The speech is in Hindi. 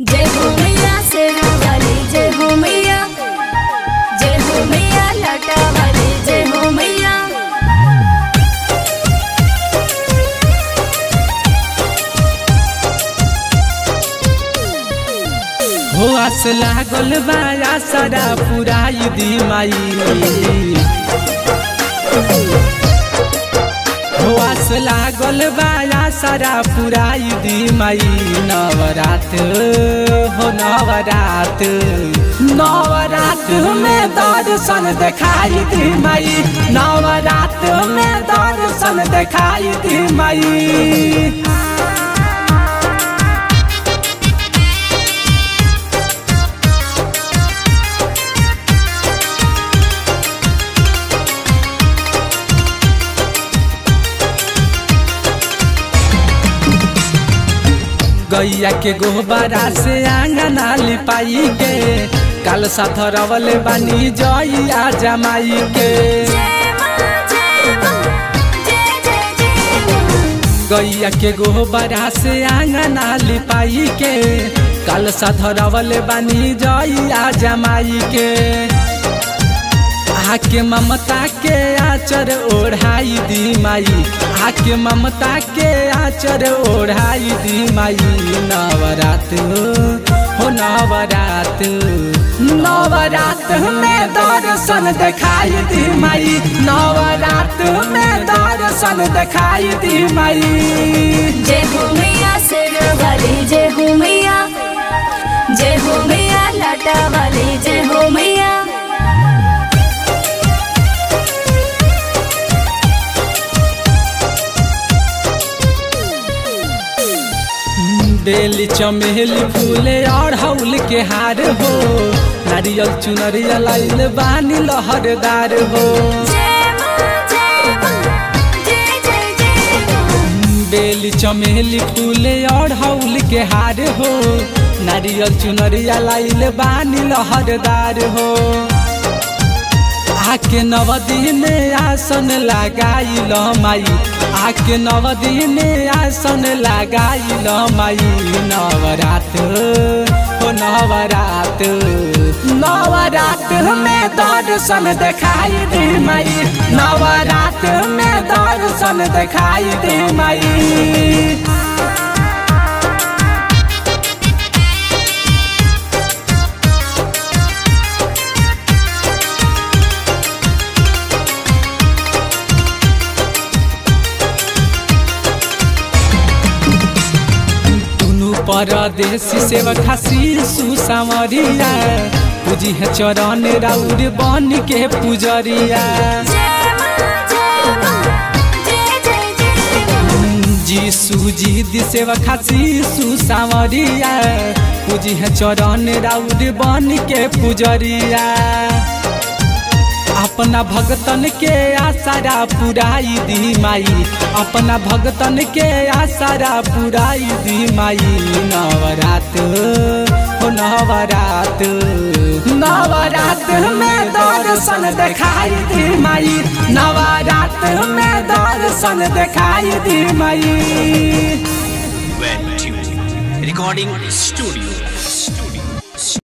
जय हो मैया सेवा वाली, जय हो मैया, जय हो मैया लाटा वाली, जय हो मैया। हो आस लागल बा आसरा पुराई दी माई, हो आस लागल बा सारा पुराई दी माई। नवरात हो नवरात, नवरात में दर्शन दिखाई दी माई, नवरात में दर्शन दिखाई दी माई। गैया के गोबरा से आंगना लिपाई के, काल साथरवले बानी जइया जमाई के। गैया के गोबरा से आंगना लिपाई के, काल साथरवले बानी जइया जमाई के। आके ममता के आचर ओढ़ाई दी माई, आके ममता के आचर ओढ़ाई दी माई। नवरात हो नवरात, नवरात में दर्शन दिखाई दी माई, नवरात में दर्शन दिखाई दी माई। जय हो मैया शेरा वाली, जय हो मैया, जय हो मैया लाटा वाली, जय हो मैया। बेली चमेली फूले और हौल के हार हो, नारियल चुनरिया लाइल बानी लहरदार हो। बेली चमेली फूले और हौल के हार हो, नारियल चुनरिया लाइल बानी लहरदार हो। आके नवदिन आसन लगाई ल माई, आके नवदिन आसन लगाई ल माई। नवरात हो नवरात, नवरात में दर्शन दिखाई दे माई, नवरात में दर्शन दिखाई दे माई। परदेसी सेवक हसीर सुसावरिया, पूजी है चरण राउर बन के पुजरिया। जीसू जी दी सेवक हसीर सुसावरिया, पूजी है चरण राउर बन के पुजरिया। अपना भगतन के आसरा पुराई दी माई, अपना भगतन के आसरा पुराई दी माई। नवरात हो नवरात, नवरात में दर्शन दिखाई दी माई, नवरात में दर्शन दिखाई दी माई। Recording studio.